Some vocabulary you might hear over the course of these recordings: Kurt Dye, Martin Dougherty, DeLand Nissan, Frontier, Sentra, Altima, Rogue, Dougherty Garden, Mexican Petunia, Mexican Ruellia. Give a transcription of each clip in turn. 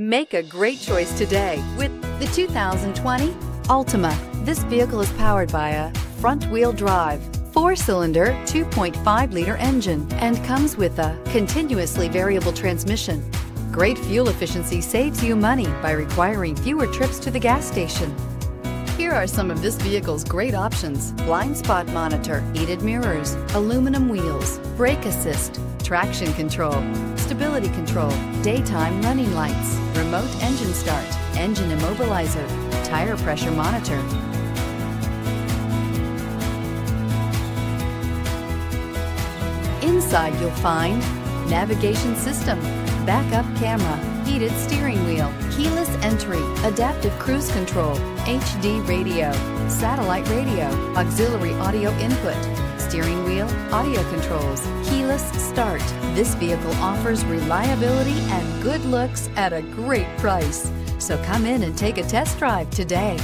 Make a great choice today with the 2020 Altima. This vehicle is powered by a front-wheel drive, 4-cylinder, 2.5-liter engine, and comes with a continuously variable transmission. Great fuel efficiency saves you money by requiring fewer trips to the gas station. Here are some of this vehicle's great options: blind spot monitor, heated mirrors, aluminum wheels, brake assist, traction control, stability control, daytime running lights, remote engine start, engine immobilizer, tire pressure monitor. Inside you'll find navigation system, backup camera, heated steering wheel, keyless entry, adaptive cruise control, HD radio, satellite radio, auxiliary audio input, steering wheel, audio controls, keyless start. This vehicle offers reliability and good looks at a great price. So come in and take a test drive today.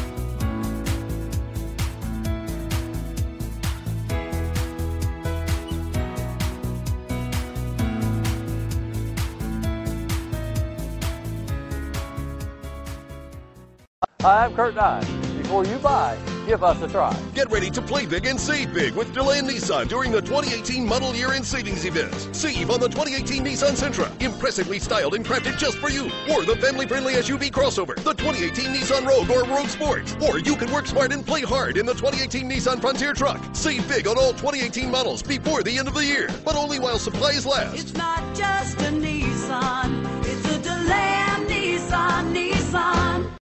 Hi, I'm Kurt Dye. Before you buy, give us a try. Get ready to play big and save big with DeLand Nissan during the 2018 model year-end savings event. Save on the 2018 Nissan Sentra, impressively styled and crafted just for you. Or the family-friendly SUV crossover, the 2018 Nissan Rogue or Rogue Sport. Or you can work smart and play hard in the 2018 Nissan Frontier truck. Save big on all 2018 models before the end of the year, but only while supplies last. It's not just a Nissan.